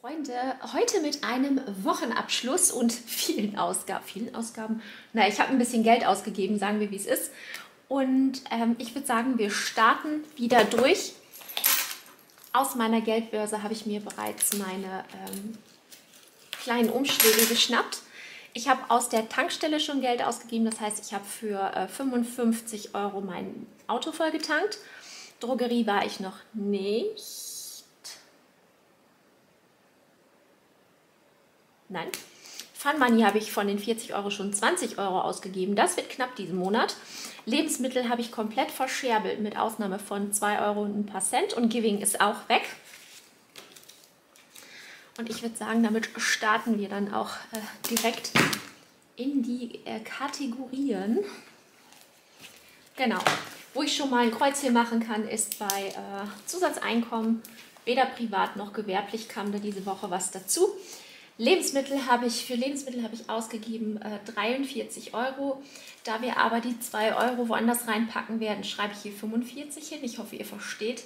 Freunde, heute mit einem Wochenabschluss und vielen Ausgaben. Na, ich habe ein bisschen Geld ausgegeben, sagen wir, wie es ist. Und ich würde sagen, wir starten wieder durch. Aus meiner Geldbörse habe ich mir bereits meine kleinen Umschläge geschnappt. Ich habe aus der Tankstelle schon Geld ausgegeben. Das heißt, ich habe für 55 Euro mein Auto vollgetankt. Drogerie war ich noch nicht. Nein. Fun Money habe ich von den 40 Euro schon 20 Euro ausgegeben. Das wird knapp diesen Monat. Lebensmittel habe ich komplett verscherbelt, mit Ausnahme von 2 Euro und ein paar Cent. Und Giving ist auch weg. Und ich würde sagen, damit starten wir dann auch direkt in die Kategorien. Genau. Wo ich schon mal ein Kreuzchen machen kann, ist bei Zusatzeinkommen. Weder privat noch gewerblich kam da diese Woche was dazu. Für Lebensmittel habe ich ausgegeben 43 Euro. Da wir aber die 2 Euro woanders reinpacken werden, schreibe ich hier 45 hin. Ich hoffe, ihr versteht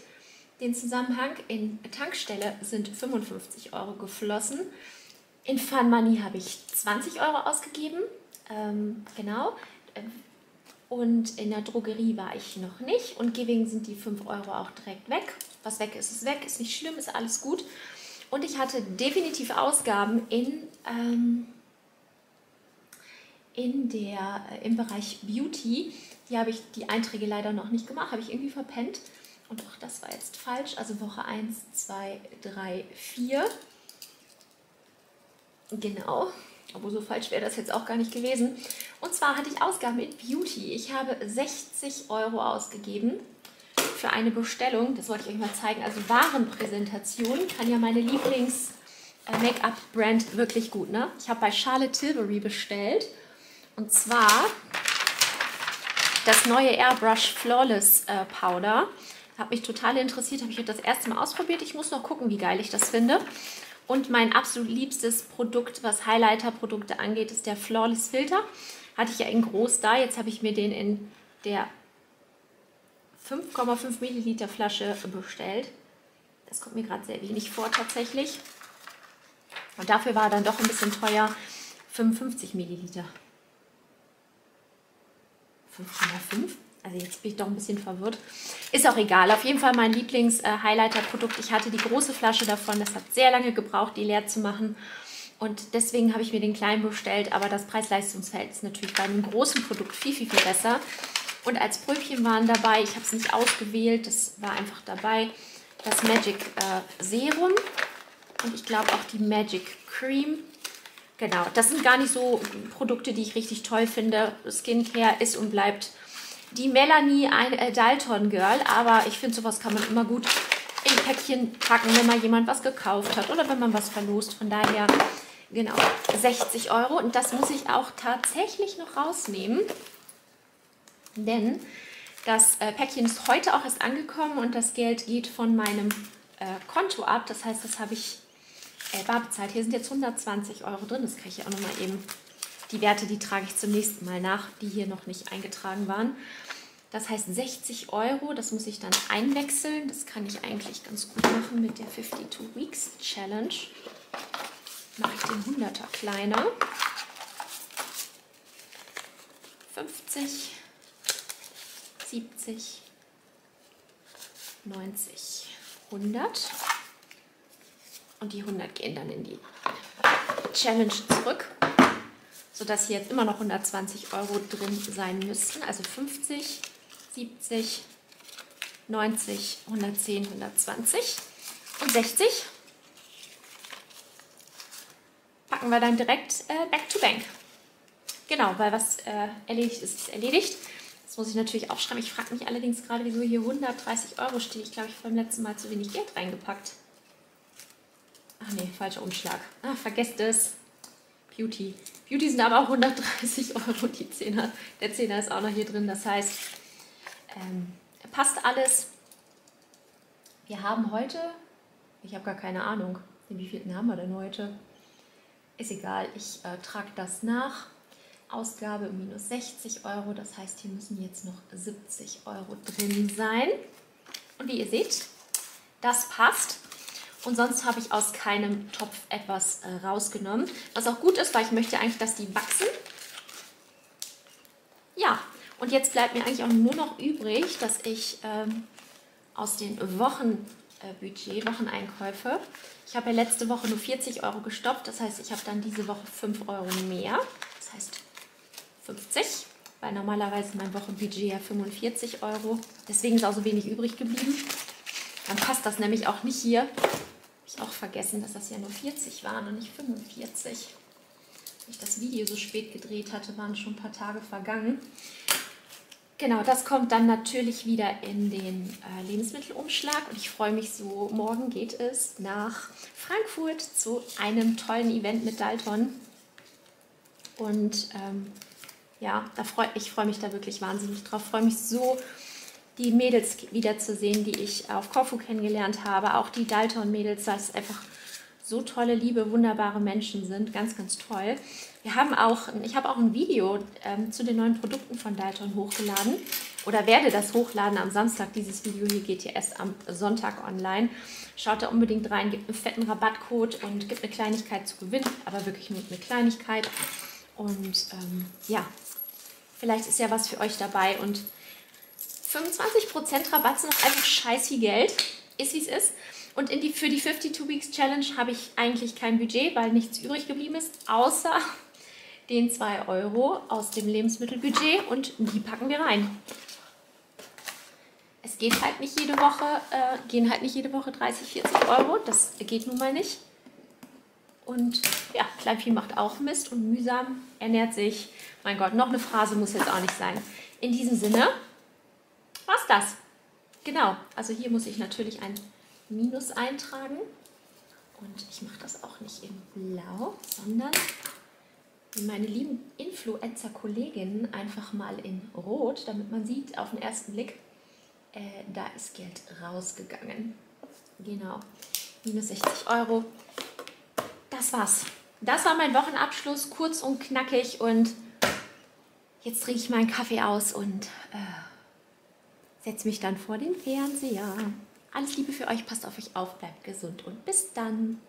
den Zusammenhang. In Tankstelle sind 55 Euro geflossen. In Fun Money habe ich 20 Euro ausgegeben. Genau. Und in der Drogerie war ich noch nicht. Und Giving sind die 5 Euro auch direkt weg. Was weg ist, ist weg. Ist nicht schlimm, ist alles gut. Und ich hatte definitiv Ausgaben im Bereich Beauty. Die habe ich die Einträge leider noch nicht gemacht, habe ich irgendwie verpennt. Und auch das war jetzt falsch. Also Woche 1, 2, 3, 4. Genau. Obwohl so falsch wäre das jetzt auch gar nicht gewesen. Und zwar hatte ich Ausgaben in Beauty. Ich habe 60 Euro ausgegeben. Für eine Bestellung, das wollte ich euch mal zeigen, also Warenpräsentation kann ja meine Lieblings-Make-up-Brand wirklich gut, ne? Ich habe bei Charlotte Tilbury bestellt und zwar das neue Airbrush Flawless Powder. Hat mich total interessiert, habe ich das erste Mal ausprobiert. Ich muss noch gucken, wie geil ich das finde. Und mein absolut liebstes Produkt, was Highlighter-Produkte angeht, ist der Flawless Filter. Hatte ich ja in groß da, jetzt habe ich mir den in der 5,5 Milliliter Flasche bestellt. Das kommt mir gerade sehr wenig vor tatsächlich. Und dafür war dann doch ein bisschen teuer. 55 Milliliter. 5,5? Also jetzt bin ich doch ein bisschen verwirrt. Ist auch egal. Auf jeden Fall mein Lieblings-Highlighter-Produkt. Ich hatte die große Flasche davon. Das hat sehr lange gebraucht, die leer zu machen. Und deswegen habe ich mir den kleinen bestellt. Aber das Preis-Leistungs-Verhältnis ist natürlich bei einem großen Produkt viel besser. Und als Pröbchen waren dabei, ich habe es nicht ausgewählt, das war einfach dabei, das Magic Serum und ich glaube auch die Magic Cream. Genau, das sind gar nicht so Produkte, die ich richtig toll finde. Skincare ist und bleibt die Melanie, eine Dalton Girl, aber ich finde, sowas kann man immer gut in Päckchen packen, wenn mal jemand was gekauft hat oder wenn man was verlost. Von daher, genau, 60 Euro und das muss ich auch tatsächlich noch rausnehmen. Denn das Päckchen ist heute auch erst angekommen und das Geld geht von meinem Konto ab. Das heißt, das habe ich bar bezahlt. Hier sind jetzt 120 Euro drin. Das kriege ich auch nochmal eben. Die Werte, die trage ich zum nächsten Mal nach, die hier noch nicht eingetragen waren. Das heißt 60 Euro, das muss ich dann einwechseln. Das kann ich eigentlich ganz gut machen mit der 52 Weeks Challenge. Mache ich den 100er kleiner. 50 70, 90, 100 und die 100 gehen dann in die Challenge zurück, sodass hier jetzt immer noch 120 Euro drin sein müssten, also 50, 70, 90, 110, 120 und 60 packen wir dann direkt back to bank. Genau, weil was erledigt ist, ist erledigt. Das muss ich natürlich aufschreiben. Ich frage mich allerdings gerade, wieso hier 130 Euro steht. Ich glaube, ich habe beim letzten Mal zu wenig Geld reingepackt. Ach nee, falscher Umschlag. Ah, vergesst es. Beauty. Beauty sind aber auch 130 Euro. Die 10er. Der 10er ist auch noch hier drin. Das heißt, passt alles. Wir haben heute, ich habe gar keine Ahnung, wie viel haben wir denn heute? Ist egal, ich trage das nach. Ausgabe minus 60 Euro, das heißt, hier müssen jetzt noch 70 Euro drin sein. Und wie ihr seht, das passt. Und sonst habe ich aus keinem Topf etwas rausgenommen. Was auch gut ist, weil ich möchte eigentlich, dass die wachsen. Ja, und jetzt bleibt mir eigentlich auch nur noch übrig, dass ich aus den Wochenbudget, Wocheneinkäufe, ich habe ja letzte Woche nur 40 Euro gestoppt, das heißt, ich habe dann diese Woche 5 Euro mehr, das heißt 50, weil normalerweise mein Wochenbudget ja 45 Euro, deswegen ist auch so wenig übrig geblieben. Dann passt das nämlich auch nicht hier. Habe ich auch vergessen, dass das ja nur 40 waren und nicht 45. Wenn ich das Video so spät gedreht hatte, waren schon ein paar Tage vergangen. Genau, das kommt dann natürlich wieder in den Lebensmittelumschlag. Und ich freue mich so, morgen geht es nach Frankfurt zu einem tollen Event mit Dalton. Und ja, ich freue mich da wirklich wahnsinnig drauf. Ich freue mich so, die Mädels wiederzusehen, die ich auf Corfu kennengelernt habe, auch die Dalton-Mädels, weil es einfach so tolle, liebe, wunderbare Menschen sind. Ganz, ganz toll. Wir haben auch, ich habe auch ein Video zu den neuen Produkten von Dalton hochgeladen oder werde das hochladen am Samstag. Dieses Video hier geht ja erst am Sonntag online. Schaut da unbedingt rein, gibt einen fetten Rabattcode und gibt eine Kleinigkeit zu gewinnen, aber wirklich nur eine Kleinigkeit. Und ja, vielleicht ist ja was für euch dabei und 25% Rabatt sind noch einfach scheiß viel Geld, ist wie es ist. Und für die 52 Weeks Challenge habe ich eigentlich kein Budget, weil nichts übrig geblieben ist, außer den 2 Euro aus dem Lebensmittelbudget und die packen wir rein. Es geht halt nicht jede Woche, gehen halt nicht jede Woche 30, 40 Euro, das geht nun mal nicht. Und ja, Kleinvieh macht auch Mist und mühsam ernährt sich. Mein Gott, noch eine Phrase muss jetzt auch nicht sein. In diesem Sinne... Was das? Genau, also hier muss ich natürlich ein Minus eintragen und ich mache das auch nicht in blau, sondern wie meine lieben Influencer-Kolleginnen einfach mal in rot, damit man sieht auf den ersten Blick, da ist Geld rausgegangen. Genau, minus 60 Euro. Das war's. Das war mein Wochenabschluss, kurz und knackig und jetzt trinke ich meinen Kaffee aus und... setze mich dann vor den Fernseher. Alles Liebe für euch, passt auf euch auf, bleibt gesund und bis dann.